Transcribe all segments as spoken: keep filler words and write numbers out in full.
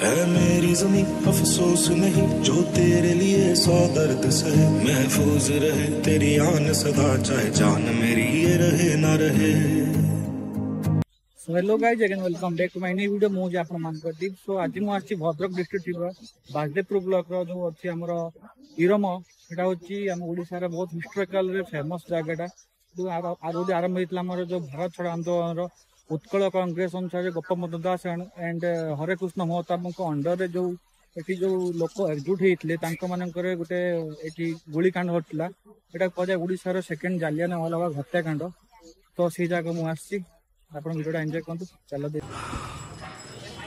है मेरी जमी अफसोस नहीं जो तेरे लिए सौ दर्द सहे। महफूज रहे तेरी आन सदा चाहे जान मेरी ये रहे ना रहे। Hello guys again welcome back to my new video. मुझे आप मान प्रदीप। सो आज मुझे भद्रक डिस्ट्रिक्ट बासुदेवपुर ब्लॉक रो जो अच्छी आम इरम एटा होची हम ओडिसा रे बहुत हिस्टोरिकल रे फेमस जगहटा जो आरोदी आरंभ होता आम जो भारत छोड़ आंदोलन उत्कल कांग्रेस अनुसार गोपबंधु दास एंड हरेकृष्ण महताब अंडर रे जो ये जो लोक एकजुट होते गोटे ये गोलीकांड घटला यहाँ क्या ओडिशार सेकेंड जालियानवाला हत्याकांड। तो से जगह मुझे आपड़ा एंजॉय करते चलो दे।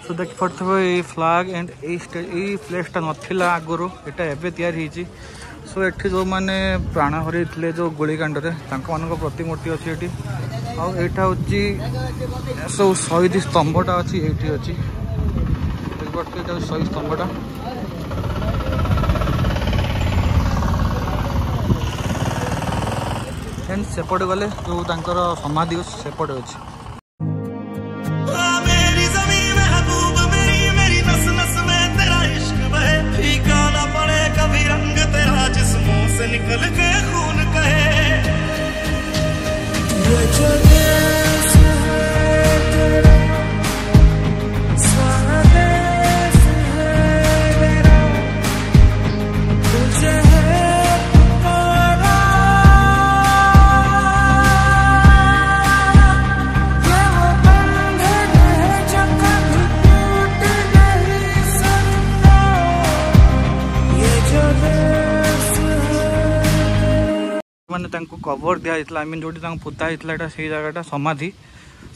तो देख पारे ये फ्लाग एंड ये प्लेसटा नाला आगुरी यहाँ एवं या। सो ये जो मैंने प्राण हर जो गोलीकांड प्रतिमूर्ति अच्छी ये आईटा हूँ सब शहीद स्तंभटा अच्छी ये अच्छी शहीद स्तंभटा। एंड सेपटे गले जो तर समाधि सेपटे अच्छी। कवर दिया आई मीन जो पोता होता से जगहटा समाधि।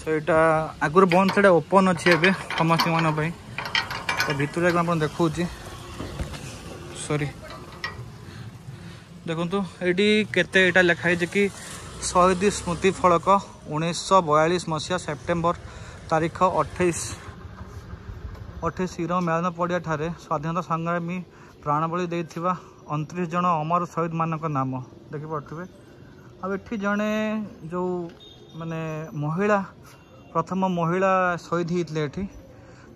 सो यहाँ आगुरी बंद से ओपन अच्छे एवं समस्त मानी तो भितर जाक देखा सरी देखु ये केते लिखाई कि शहीद स्मृति फलक उन्नीस बयालीस मसीहा सेप्टेम्बर तारीख अठाईस अठाईस इरम मेलन पड़िया ठारे स्वाधीनता संग्रामी प्राणबली देथिबा उनतीस जन अमर शहीद मान नाम देखिपे। अब ये जड़े जो माने महिला प्रथम महिला शहीद होते ये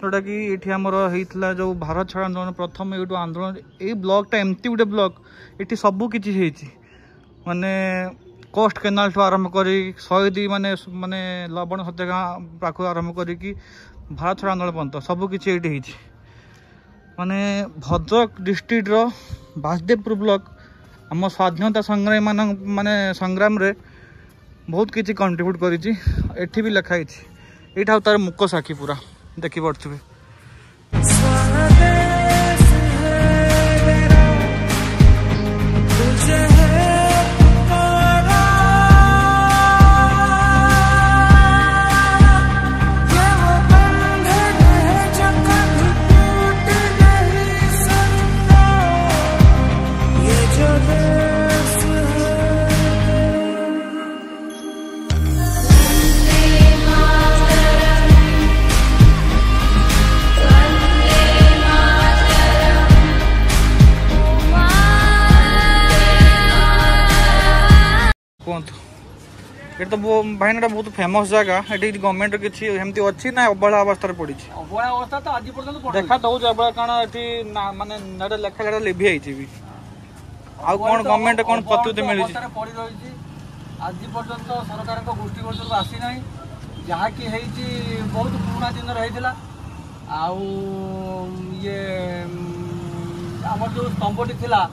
जोटा कि ये आमर होता जो भारत छाड़ आंदोलन प्रथम यूट आंदोलन ये ब्लॉकटा एमती गोटे ब्लॉक ये सबकिछ माने कोस्ट केनाल ठू आरंभ कर शहीद माने माने लवण सत्याग्रह पाख आरंभ कर भारत छाड़ आंदोलन पर्यंत सबकिछ ये माने भद्रक डिस्ट्रिक्ट रो बासुदेवपुर ब्लॉक आम स्वाधीनता संग्राम मान माने संग्राम रे बहुत किसी कंट्रीब्यूट करी भी लिखाई यहाँ तार मुक साखी पूरा देखी पड़े। ये तो वो भाईना बहुत फेमस जगह ये गवर्नमेंट किसी एमती अच्छी ना अवहेला अवस्था पड़ी अवहेला अवस्था तो आज पर्यटन देखा दौर अवहेला कारण मानते लेखा लिभि आई आउ कौन गवर्नमेंट कौन पद्धति मिली पड़ रही आज पर्यटन सरकार गोष्ठी गोचर आसी ना जहाँ कि बहुत पुराणा दिन रही आए आमर जो स्तंभटी था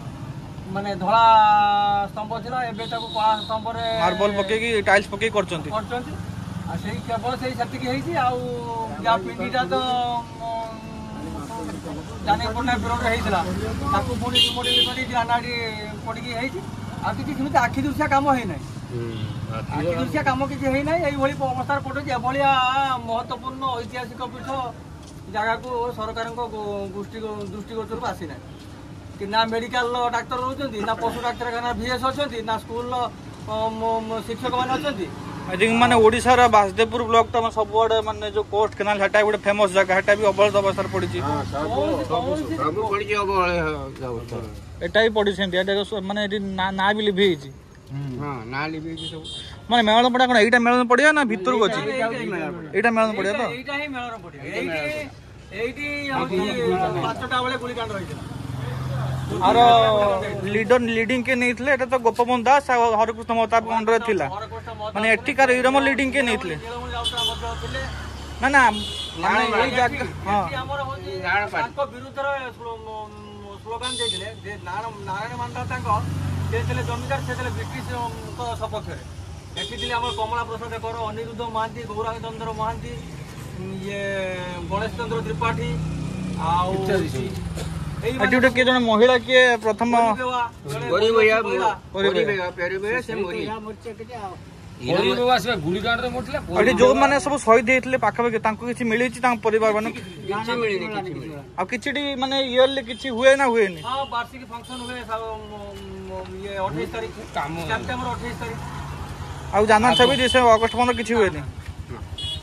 माने धला स्तंभ था एवं कला स्तंभ मार्बल पकई टाइल्स पकई कर केवल से पिंडीटा तो जानी पटना ब्लॉक होता पुणी रिमोडल करनाटी पड़ी होती आखि दृश्या कम होना आखि दृश्या कम किसी होना ये अवस्था पड़े एभलिया महत्वपूर्ण ऐतिहासिक पीठ जगह को सरकार दृष्टि दृष्टिगोचर को आसी ना कि ना मेडिकल डाक्टर रोच ना पशु डाक्तखाना भीएस अच्छा ना स्कूल शिक्षक मैंने अच्छा माने ओडिशा रा बासुदेवपुर ब्लॉक तो सब आड़े माने जो कोस्ट केनाल हटा गोटे फेमस जगह हटा भी अवहेलित अवस्था पड़ी एटा ही पड़ी माने ना भी लिभि माने मेलन पड़ा कौन मेलन पड़िया ना भितर को मेलन पड़िया तो लीडर लीडिंग के नहीं थे तो गोपबंधु दास हरकृष्ण महताब अंडर थी माने एठिकार इरम लीडिंग के नहीं थे ना ना माने नारायण मांडा जमीदार से ब्रिटिश सपक्ष देखी कमला प्रसाद कर अनिरुद्ध महांती गौरांग चंद्र महांती ये गणेश चंद्र त्रिपाठी आटे जन महिला किए प्रथम जो मैंने सब शहीद होते पाखापाखि किसी मिली परिवार मान कि मानने इयर किसी हुए ना हुए वार्षिक फंक्शन हुए अठाईस तारीख सेप्टेम्बर अठाईस तारीख आउ जाना सभी जैसे अगस्त पंद्रह किसी हुए नहीं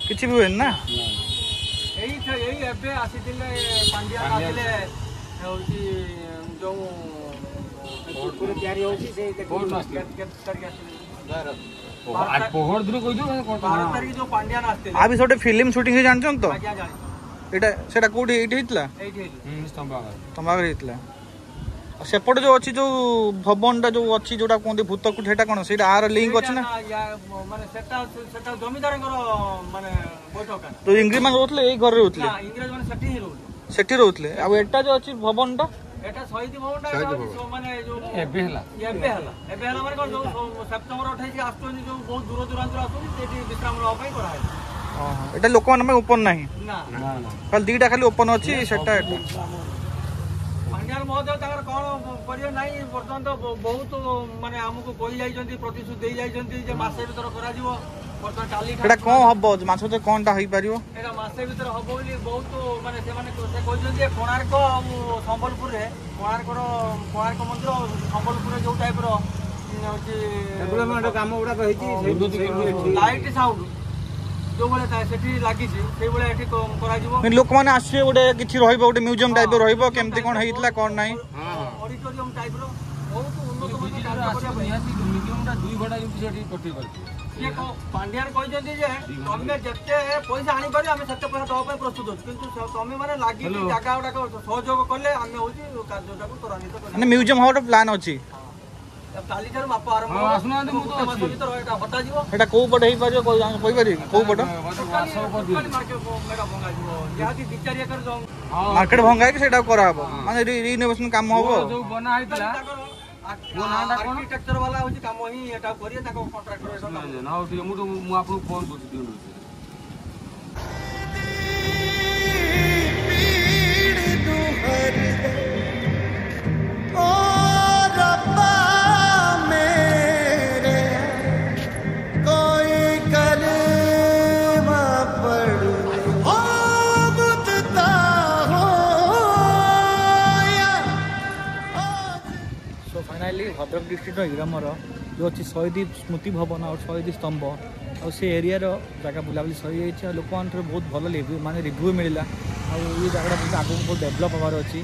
किसी भी हुए ना यही था यही एबे आसी दिले पंडिया आसीले होची जो पूरी तैयारी होची से करके आसी आज पोहर द्रु कोइ जो बारह तारीख जो पंडिया आस्ते आ भी छोटे फिल्म शूटिंग हे जानछन तो एटा सेटा कोडी एट हितला एट हित स्तंभागर स्तंभागर हितला सेपट जो अच्छी जो भवन जो अच्छी जोटा कहते भूतकूट है कौन से आर लिंक अच्छे ना जमीदार तो इंग्रेज मान रोले यही घर रोले सेठी रोले आ एटा जो अच्छी भवन टा एटा शहीद भवन टा माने जो एबे हला एबे हला एबे हला माने जो सेप्टेम्बर अठाईस आस्तोन जो बहुत दूर दूरांतर आस्तोन सेठी विश्राम रहा पई करा है एटा लोक मान में ओपन नाही ना ना खाली दीटा खाली ओपन अछि सेटा एटा पंडियार महोदय ताकर कोन परियो नाही बर्तन तो बहुत माने हमको कोइ जाय जंती प्रतिशु देई जाय जंती जे मासे भीतर करा जीवो बर्तन चाली एटा कोन हबो मासे ते कोनटा होई पारियो एटा मासे भीतर हबो बोली बहुत माने से माने कोइ जंती कोणार्क संबलपुर रे कोणार्क कोणार्क मंदिर संबलपुर रे जो टाइप रो जे डेवलपमेंट काम उडा कहि छी लाइट साउंड जो बोले ता सेठी लागी छी से बोले एठी तो करा जीवो लोक माने आसे ओडे किछि रहइबो ओडे म्यूजियम टाइप रहइबो केमते कोन हेइतला कोन नाही ऑडिटोरियम टाइप रो बहुत उन्नत होई टाइप करा नियासी म्यूजियमटा दुई घंटा जेंति सेठी कटि करथि ये को पांड्यार कहि जंती जे तमे जत्ते पैसा आनी पारे हम सत्य पैसा दवा पे प्रस्तुत हो किंतु तमे माने लागी की जागा ओडा को सहयोग करले हम होची कार्यटा को त्वरान्वित करले माने म्यूजियम हाउटा प्लान अछि अब कालीधर बाप आरंभ हां सुना दे मु तो मत भीतर एटा हटा जीवो एटा को पट हे पारियो कोइ कोइ पारियो को पट मार्केट भंगा है कि सेटा करा हबो माने रिनोवेशन काम हबो जो बना आइतला वो नाटा कोन आर्किटेक्चर वाला होची काम ही एटा करिए ताको कॉन्ट्रैक्टर एटा काम ना हो मु तो मु आपन फोन कर दियो पीड़ तू हर ओ रब्बा भद्रक डिस्ट्रिक्ट इरामर जो अच्छी शहीदी स्मृति भवन और शहीदी स्तंभ और से एरिया जगह बुलाबुली सही जाए लोक मैं बहुत भल रिव्यू मानने रिव्यू मिलला आई जगह आगे बहुत डेभलप हमार अच्छी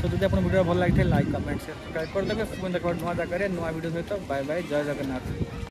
सो जो आप वीडियो भल लगी लाइक कमेंट शेयर सब्सक्राइब करदे नुआ जगह नुआ वीडियो सहित बाय बाय जय जगन्नाथ।